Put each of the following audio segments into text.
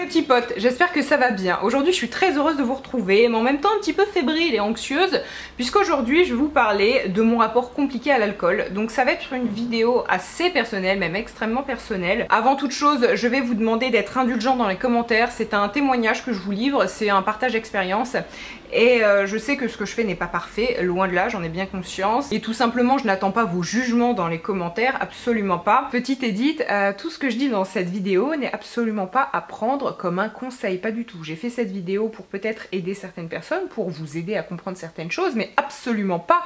Les petits potes, j'espère que ça va bien. Aujourd'hui je suis très heureuse de vous retrouver, mais en même temps un petit peu fébrile et anxieuse, puisqu'aujourd'hui je vais vous parler de mon rapport compliqué à l'alcool. Donc ça va être une vidéo assez personnelle, même extrêmement personnelle. Avant toute chose, je vais vous demander d'être indulgent dans les commentaires. C'est un témoignage que je vous livre, c'est un partage d'expérience. Et je sais que ce que je fais n'est pas parfait, loin de là, j'en ai bien conscience. Et tout simplement, je n'attends pas vos jugements dans les commentaires, absolument pas. Petite édite, tout ce que je dis dans cette vidéo n'est absolument pas à prendre comme un conseil, pas du tout. J'ai fait cette vidéo pour peut-être aider certaines personnes, pour vous aider à comprendre certaines choses, mais absolument pas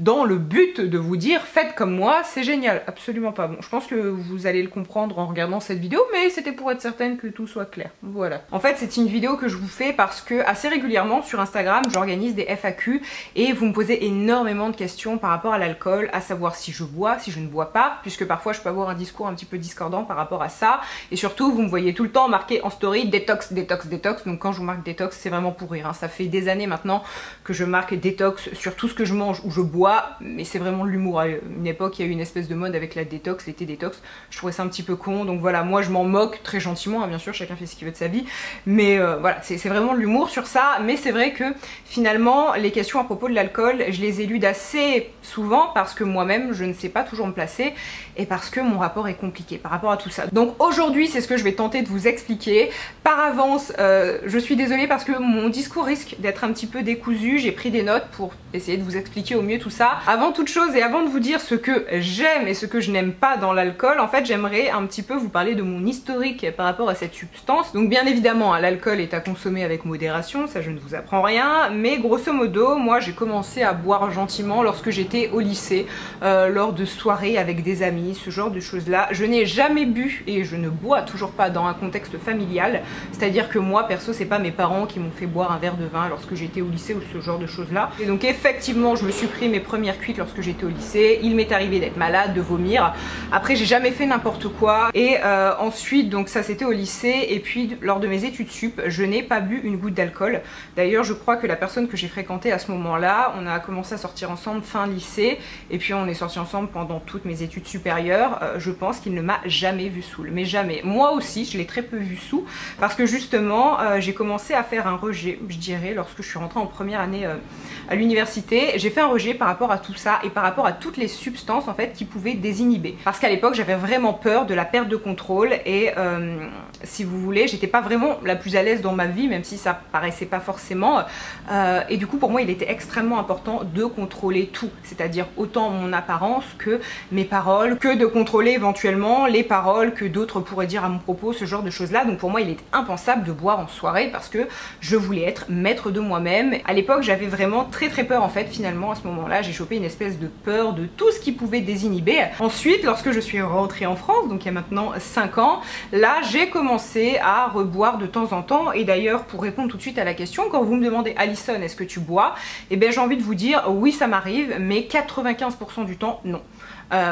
dans le but de vous dire « faites comme moi, c'est génial ». Absolument pas. Bon, je pense que vous allez le comprendre en regardant cette vidéo, mais c'était pour être certaine que tout soit clair. Voilà. En fait, c'est une vidéo que je vous fais parce que assez régulièrement sur Instagram, j'organise des FAQ et vous me posez énormément de questions par rapport à l'alcool, à savoir si je bois, si je ne bois pas, puisque parfois je peux avoir un discours un petit peu discordant par rapport à ça. Et surtout, vous me voyez tout le temps marquer en story détox, détox, détox. Donc quand je vous marque détox, c'est vraiment pour rire, hein. Ça fait des années maintenant que je marque détox sur tout ce que je mange ou je bois, mais c'est vraiment de l'humour. À une époque, il y a eu une espèce de mode avec la détox, l'été détox. Je trouvais ça un petit peu con, donc voilà, moi je m'en moque très gentiment, hein. Bien sûr, chacun fait ce qu'il veut de sa vie, mais voilà, c'est vraiment de l'humour sur ça. Mais c'est vrai que finalement, les questions à propos de l'alcool, je les élude assez souvent parce que moi-même, je ne sais pas toujours me placer et parce que mon rapport est compliqué par rapport à tout ça. Donc aujourd'hui, c'est ce que je vais tenter de vous expliquer. Par avance, je suis désolée parce que mon discours risque d'être un petit peu décousu. J'ai pris des notes pour essayer de vous expliquer au mieux tout ça. Avant toute chose et avant de vous dire ce que j'aime et ce que je n'aime pas dans l'alcool, en fait, j'aimerais un petit peu vous parler de mon historique par rapport à cette substance. Donc bien évidemment, hein, l'alcool est à consommer avec modération, ça je ne vous apprends rien. Mais grosso modo, moi j'ai commencé à boire gentiment lorsque j'étais au lycée, lors de soirées avec des amis, ce genre de choses là. Je n'ai jamais bu et je ne bois toujours pas dans un contexte familial, c'est-à-dire que moi perso c'est pas mes parents qui m'ont fait boire un verre de vin lorsque j'étais au lycée ou ce genre de choses là. Et donc effectivement je me suis pris mes premières cuites lorsque j'étais au lycée, il m'est arrivé d'être malade, de vomir, après j'ai jamais fait n'importe quoi. Et ensuite, donc ça c'était au lycée, et puis lors de mes études sup, je n'ai pas bu une goutte d'alcool. D'ailleurs je crois que la personne que j'ai fréquentée à ce moment-là, on a commencé à sortir ensemble fin lycée, et puis on est sortis ensemble pendant toutes mes études supérieures. Je pense qu'il ne m'a jamais vu saoul, mais jamais. Moi aussi, je l'ai très peu vu saoul, parce que justement, j'ai commencé à faire un rejet, je dirais, lorsque je suis rentrée en première année à l'université. J'ai fait un rejet par rapport à tout ça, et par rapport à toutes les substances en fait qui pouvaient désinhiber. Parce qu'à l'époque, j'avais vraiment peur de la perte de contrôle, et si vous voulez, j'étais pas vraiment la plus à l'aise dans ma vie, même si ça paraissait pas forcément. Et du coup pour moi il était extrêmement important de contrôler tout, c'est-à-dire autant mon apparence que mes paroles, que de contrôler éventuellement les paroles que d'autres pourraient dire à mon propos, ce genre de choses là. Donc pour moi il est impensable de boire en soirée parce que je voulais être maître de moi-même. À l'époque j'avais vraiment très peur en fait. Finalement à ce moment-là j'ai chopé une espèce de peur de tout ce qui pouvait désinhiber. Ensuite lorsque je suis rentrée en France, donc il y a maintenant 5 ans, là j'ai commencé à reboire de temps en temps. Et d'ailleurs pour répondre tout de suite à la question, quand vous me demandez Alison, est-ce que tu bois? Et bien j'ai envie de vous dire oui, ça m'arrive, mais 95% du temps non.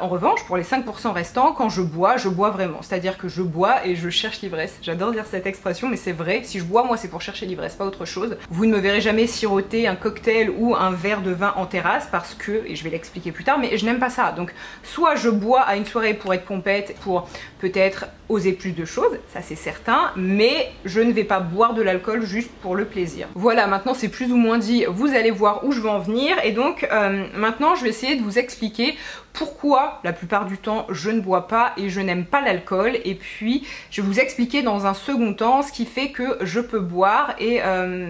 En revanche, pour les 5% restants, quand je bois vraiment. C'est-à-dire que je bois et je cherche l'ivresse. J'adore dire cette expression, mais c'est vrai. Si je bois, moi, c'est pour chercher l'ivresse, pas autre chose. Vous ne me verrez jamais siroter un cocktail ou un verre de vin en terrasse parce que, et je vais l'expliquer plus tard, mais je n'aime pas ça. Donc, soit je bois à une soirée pour être pompette, pour peut-être oser plus de choses, ça c'est certain, mais je ne vais pas boire de l'alcool juste pour le plaisir. Voilà, maintenant c'est plus ou moins dit, vous allez voir où je vais en venir. Et donc, maintenant, je vais essayer de vous expliquer pourquoi la plupart du temps je ne bois pas et je n'aime pas l'alcool, et puis je vais vous expliquer dans un second temps ce qui fait que je peux boire. Et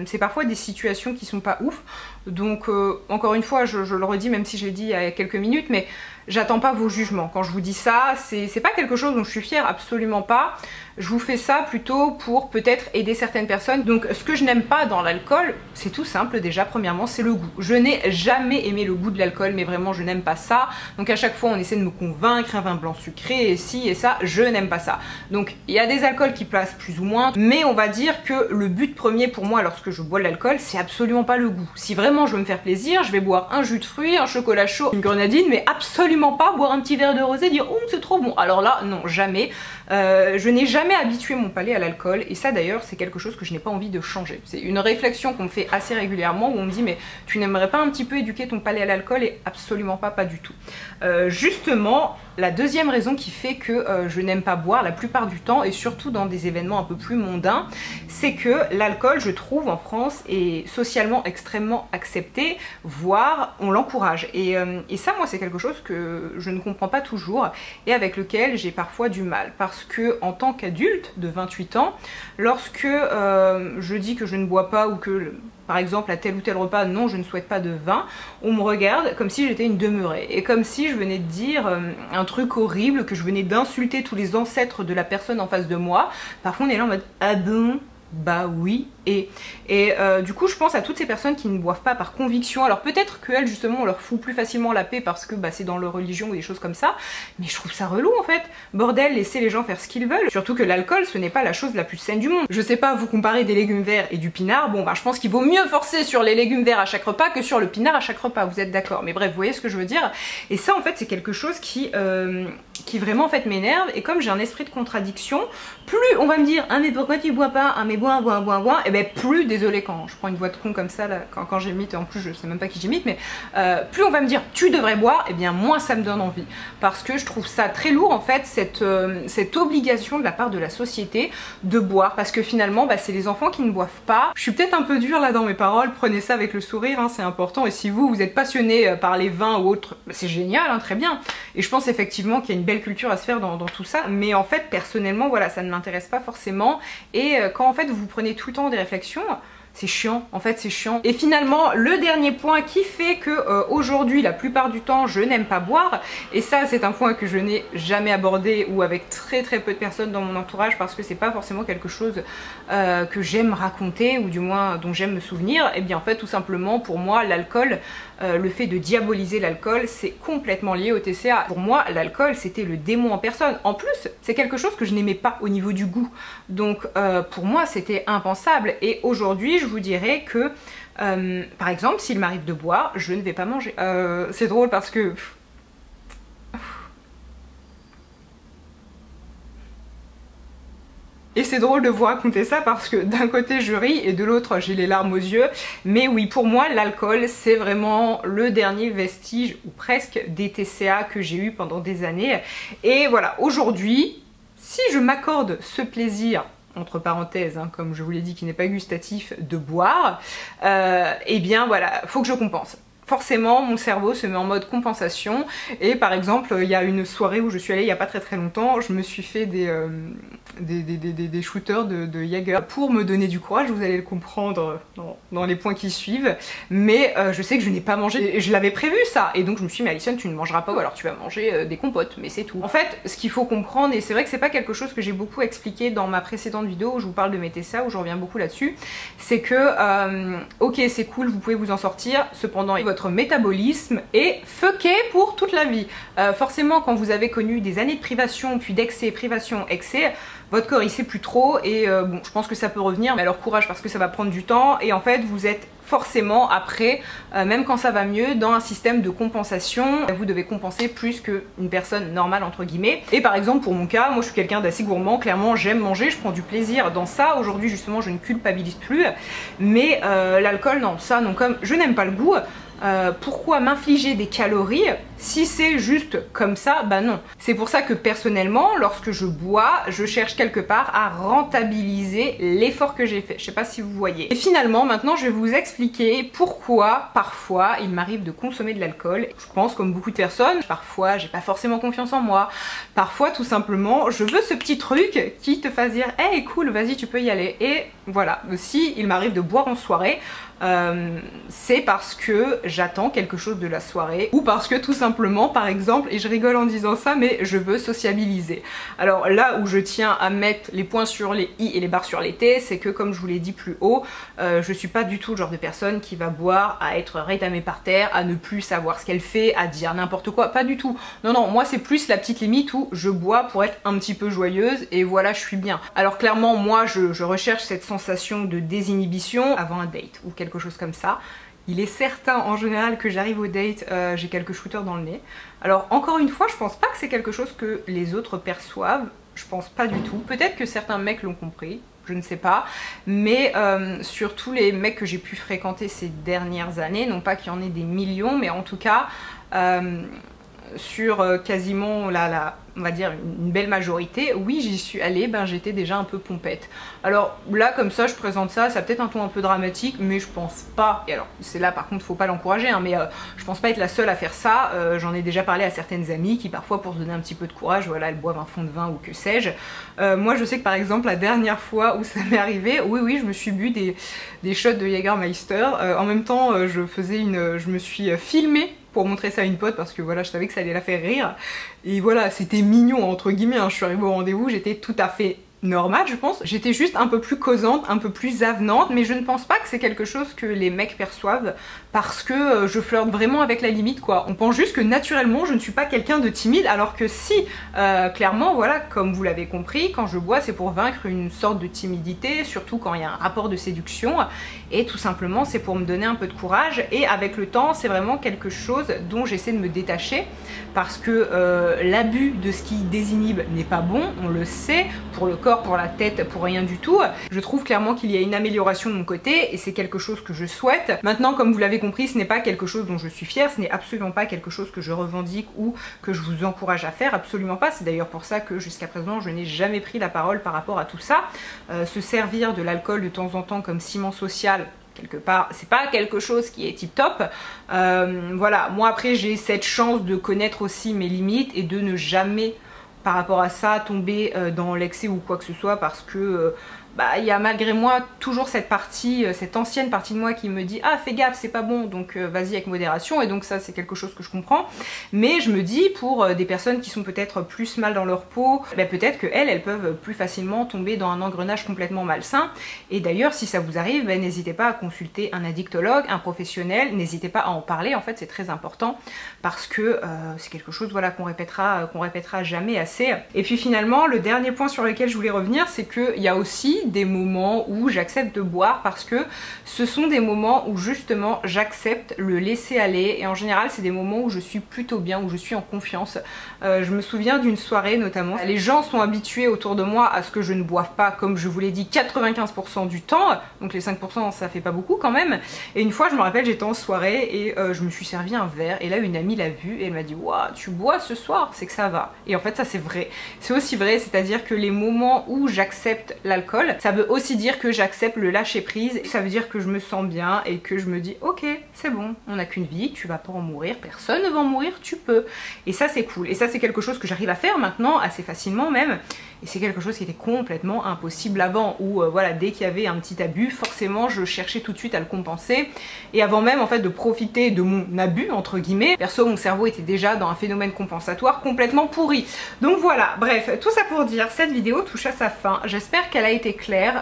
c'est parfois des situations qui sont pas ouf, donc encore une fois je le redis, même si je l'ai dit il y a quelques minutes, mais j'attends pas vos jugements quand je vous dis ça. C'est pas quelque chose dont je suis fière, absolument pas. Je vous fais ça plutôt pour peut-être aider certaines personnes. Donc ce que je n'aime pas dans l'alcool, c'est tout simple déjà. Premièrement, c'est le goût. Je n'ai jamais aimé le goût de l'alcool, mais vraiment je n'aime pas ça. Donc à chaque fois on essaie de me convaincre, un vin blanc sucré et ci et ça, je n'aime pas ça. Donc il y a des alcools qui placent plus ou moins, mais on va dire que le but premier pour moi lorsque je bois de l'alcool, c'est absolument pas le goût. Si vraiment je veux me faire plaisir, je vais boire un jus de fruits, un chocolat chaud, une grenadine, mais absolument pas boire un petit verre de rosé et dire oh c'est trop bon. Alors là non, jamais. Je n'ai jamais habitué mon palais à l'alcool, et ça d'ailleurs c'est quelque chose que je n'ai pas envie de changer. C'est une réflexion qu'on me fait assez régulièrement, où on me dit mais tu n'aimerais pas un petit peu éduquer ton palais à l'alcool? Et absolument pas, pas du tout. Justement, la deuxième raison qui fait que je n'aime pas boire la plupart du temps, et surtout dans des événements un peu plus mondains, c'est que l'alcool, je trouve, en France est socialement extrêmement accepté, voire on l'encourage. Et ça, moi, c'est quelque chose que je ne comprends pas toujours et avec lequel j'ai parfois du mal. Parce que en tant qu'adulte de 28 ans, lorsque je dis que je ne bois pas ou que... Par exemple, à tel ou tel repas, non, je ne souhaite pas de vin, on me regarde comme si j'étais une demeurée et comme si je venais de dire un truc horrible, que je venais d'insulter tous les ancêtres de la personne en face de moi. Parfois, on est là en mode « Ah bon ? » Bah oui, et du coup je pense à toutes ces personnes qui ne boivent pas par conviction. Alors peut-être qu'elles justement on leur fout plus facilement la paix parce que bah, c'est dans leur religion ou des choses comme ça, mais je trouve ça relou en fait. Bordel, laissez les gens faire ce qu'ils veulent, surtout que l'alcool ce n'est pas la chose la plus saine du monde. Je sais pas, vous comparez des légumes verts et du pinard, bon bah je pense qu'il vaut mieux forcer sur les légumes verts à chaque repas que sur le pinard à chaque repas, vous êtes d'accord? Mais bref, vous voyez ce que je veux dire. Et ça en fait c'est quelque chose qui vraiment en fait m'énerve, et comme j'ai un esprit de contradiction, plus on va me dire « Ah mais pourquoi tu bois pas? Ah mais bois » et ben plus, désolé quand je prends une voix de con comme ça, là, quand j'imite, en plus je sais même pas qui j'imite, mais plus on va me dire « Tu devrais boire », et bien moins ça me donne envie, parce que je trouve ça très lourd en fait, cette obligation de la part de la société de boire, parce que finalement bah, c'est les enfants qui ne boivent pas. Je suis peut-être un peu dure là dans mes paroles, prenez ça avec le sourire, hein, c'est important, et si vous êtes passionné par les vins ou autres, bah, c'est génial, hein, très bien, et je pense effectivement qu'il y a une belle culture à se faire dans tout ça, mais en fait personnellement voilà ça ne m'intéresse pas forcément, et quand en fait vous prenez tout le temps des réflexions, c'est chiant, en fait c'est chiant. Et finalement le dernier point qui fait que aujourd'hui la plupart du temps je n'aime pas boire, et ça c'est un point que je n'ai jamais abordé ou avec très peu de personnes dans mon entourage, parce que c'est pas forcément quelque chose que j'aime raconter ou du moins dont j'aime me souvenir, et bien en fait tout simplement pour moi l'alcool, le fait de diaboliser l'alcool c'est complètement lié au TCA. Pour moi l'alcool c'était le démon en personne, en plus c'est quelque chose que je n'aimais pas au niveau du goût, donc pour moi c'était impensable. Et aujourd'hui je vous dirais que, par exemple, s'il m'arrive de boire, je ne vais pas manger. C'est drôle parce que... Et c'est drôle de vous raconter ça parce que d'un côté je ris et de l'autre j'ai les larmes aux yeux. Mais oui, pour moi l'alcool c'est vraiment le dernier vestige ou presque des TCA que j'ai eu pendant des années. Et voilà, aujourd'hui, si je m'accorde ce plaisir... entre parenthèses, hein, comme je vous l'ai dit, qui n'est pas gustatif, de boire, eh bien voilà, faut que je compense. Forcément, mon cerveau se met en mode compensation, et par exemple, il y a une soirée où je suis allée il n'y a pas très longtemps, je me suis fait des shooters de Jäger. Pour me donner du courage, vous allez le comprendre dans les points qui suivent, mais je sais que je n'ai pas mangé, et je l'avais prévu ça, et donc je me suis dit mais Alison tu ne mangeras pas, ou alors tu vas manger des compotes, mais c'est tout. En fait, ce qu'il faut comprendre, et c'est vrai que c'est pas quelque chose que j'ai beaucoup expliqué dans ma précédente vidéo où je vous parle de mes TCA, où je reviens beaucoup là-dessus, c'est que ok c'est cool, vous pouvez vous en sortir, cependant votre métabolisme est fucké pour toute la vie. Forcément quand vous avez connu des années de privation puis d'excès, privation, excès, votre corps il sait plus trop, et bon je pense que ça peut revenir, mais alors courage parce que ça va prendre du temps, et en fait vous êtes forcément après, même quand ça va mieux, dans un système de compensation, vous devez compenser plus qu'une personne normale entre guillemets. Et par exemple pour mon cas, moi je suis quelqu'un d'assez gourmand, clairement j'aime manger, je prends du plaisir dans ça, aujourd'hui justement je ne culpabilise plus, mais l'alcool non, ça non, comme je n'aime pas le goût, pourquoi m'infliger des calories si c'est juste comme ça? Bah non. C'est pour ça que personnellement, lorsque je bois, je cherche quelque part à rentabiliser l'effort que j'ai fait. Je sais pas si vous voyez. Et finalement, maintenant, je vais vous expliquer pourquoi parfois il m'arrive de consommer de l'alcool. Je pense comme beaucoup de personnes, parfois j'ai pas forcément confiance en moi. Parfois, tout simplement, je veux ce petit truc qui te fasse dire « Hey, cool, vas-y, tu peux y aller ». Et voilà. Si il m'arrive de boire en soirée, c'est parce que j'attends quelque chose de la soirée, ou parce que tout simplement, par exemple, et je rigole en disant ça, mais je veux sociabiliser. Alors là où je tiens à mettre les points sur les i et les barres sur les t, c'est que comme je vous l'ai dit plus haut, je suis pas du tout le genre de personne qui va boire à être rétamée par terre, à ne plus savoir ce qu'elle fait, à dire n'importe quoi, pas du tout. Non non, moi c'est plus la petite limite où je bois pour être un petit peu joyeuse et voilà je suis bien. Alors clairement moi je recherche cette sensation de désinhibition avant un date ou quelque chose comme ça. Il est certain en général que j'arrive au date, j'ai quelques shooters dans le nez. Alors encore une fois, je pense pas que c'est quelque chose que les autres perçoivent. je pense pas du tout. Peut-être que certains mecs l'ont compris, je ne sais pas, mais surtout les mecs que j'ai pu fréquenter ces dernières années, non pas qu'il y en ait des millions, mais en tout cas sur quasiment la on va dire une belle majorité, oui j'y suis allée, ben j'étais déjà un peu pompette. Alors là comme ça je présente ça, ça a peut-être un ton un peu dramatique, mais je pense pas, et alors c'est là par contre faut pas l'encourager, hein, mais je pense pas être la seule à faire ça, j'en ai déjà parlé à certaines amies qui parfois pour se donner un petit peu de courage, voilà elles boivent un fond de vin ou que sais-je. Moi je sais que par exemple la dernière fois où ça m'est arrivé, oui je me suis bu des shots de Jägermeister, en même temps je me suis filmée pour montrer ça à une pote parce que voilà je savais que ça allait la faire rire, et voilà c'était mignon entre guillemets, hein. Je suis arrivée au rendez-vous, j'étais tout à fait normale je pense, j'étais juste un peu plus causante, un peu plus avenante, mais je ne pense pas que c'est quelque chose que les mecs perçoivent parce que je flirte vraiment avec la limite quoi. On pense juste que naturellement je ne suis pas quelqu'un de timide, alors que si, clairement voilà comme vous l'avez compris, quand je bois c'est pour vaincre une sorte de timidité, surtout quand il y a un rapport de séduction, et tout simplement c'est pour me donner un peu de courage, et avec le temps c'est vraiment quelque chose dont j'essaie de me détacher parce que l'abus de ce qui désinhibe n'est pas bon, on le sait, pour le corps, pour la tête, pour rien du tout. Je trouve clairement qu'il y a une amélioration de mon côté et c'est quelque chose que je souhaite. Maintenant, comme vous l'avez compris, ce n'est pas quelque chose dont je suis fière, ce n'est absolument pas quelque chose que je revendique ou que je vous encourage à faire, absolument pas. C'est d'ailleurs pour ça que jusqu'à présent, je n'ai jamais pris la parole par rapport à tout ça. Se servir de l'alcool de temps en temps comme ciment social, quelque part, c'est pas quelque chose qui est tip top. Voilà, moi après, j'ai cette chance de connaître aussi mes limites et de ne jamais par rapport à ça, tomber dans l'excès ou quoi que ce soit, parce que il y a malgré moi toujours cette partie, cette ancienne partie de moi qui me dit « Ah, fais gaffe, c'est pas bon, donc vas-y avec modération » et donc ça c'est quelque chose que je comprends, mais je me dis pour des personnes qui sont peut-être plus mal dans leur peau, peut-être qu'elles peuvent plus facilement tomber dans un engrenage complètement malsain, et d'ailleurs si ça vous arrive, n'hésitez pas à consulter un addictologue, un professionnel, n'hésitez pas à en parler, en fait c'est très important parce que c'est quelque chose voilà, qu'on répétera jamais assez. Et puis finalement, le dernier point sur lequel je voulais revenir, c'est qu'il y a aussi des moments où j'accepte de boire parce que ce sont des moments où justement j'accepte le laisser aller, et en général c'est des moments où je suis plutôt bien, où je suis en confiance. Je me souviens d'une soirée notamment, les gens sont habitués autour de moi à ce que je ne boive pas, comme je vous l'ai dit, 95% du temps, donc les 5% ça fait pas beaucoup quand même. Et une fois je me rappelle, j'étais en soirée et je me suis servi un verre, et là une amie l'a vu et elle m'a dit « Waouh, tu bois ce soir, c'est que ça va ». Et en fait ça c'est vrai. C'est aussi vrai, c'est-à-dire que les moments où j'accepte l'alcool, ça veut aussi dire que j'accepte le lâcher prise, ça veut dire que je me sens bien et que je me dis ok, c'est bon, on n'a qu'une vie, tu vas pas en mourir, personne ne va en mourir, tu peux. Et ça c'est cool, et ça c'est quelque chose que j'arrive à faire maintenant, assez facilement même, et c'est quelque chose qui était complètement impossible avant, où voilà, dès qu'il y avait un petit abus, forcément je cherchais tout de suite à le compenser, et avant même en fait de profiter de mon abus, entre guillemets, perso mon cerveau était déjà dans un phénomène compensatoire complètement pourri. Donc voilà, bref, tout ça pour dire, cette vidéo touche à sa fin, j'espère qu'elle a été claire,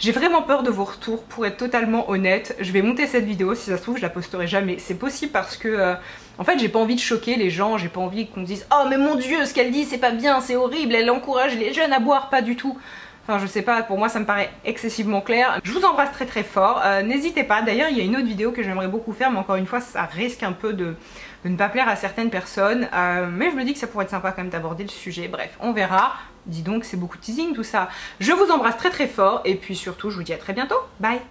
j'ai vraiment peur de vos retours pour être totalement honnête, je vais monter cette vidéo, si ça se trouve je la posterai jamais, c'est possible parce que en fait j'ai pas envie de choquer les gens, j'ai pas envie qu'on dise « Oh mais mon dieu, ce qu'elle dit c'est pas bien, c'est horrible, elle encourage les jeunes à boire », pas du tout. Enfin je sais pas, pour moi ça me paraît excessivement clair. Je vous embrasse très très fort, n'hésitez pas, d'ailleurs il y a une autre vidéo que j'aimerais beaucoup faire, mais encore une fois ça risque un peu de ne pas plaire à certaines personnes, mais je me dis que ça pourrait être sympa quand même d'aborder le sujet, bref on verra. Dis donc c'est beaucoup teasing tout ça. Je vous embrasse très très fort et puis surtout je vous dis à très bientôt, bye.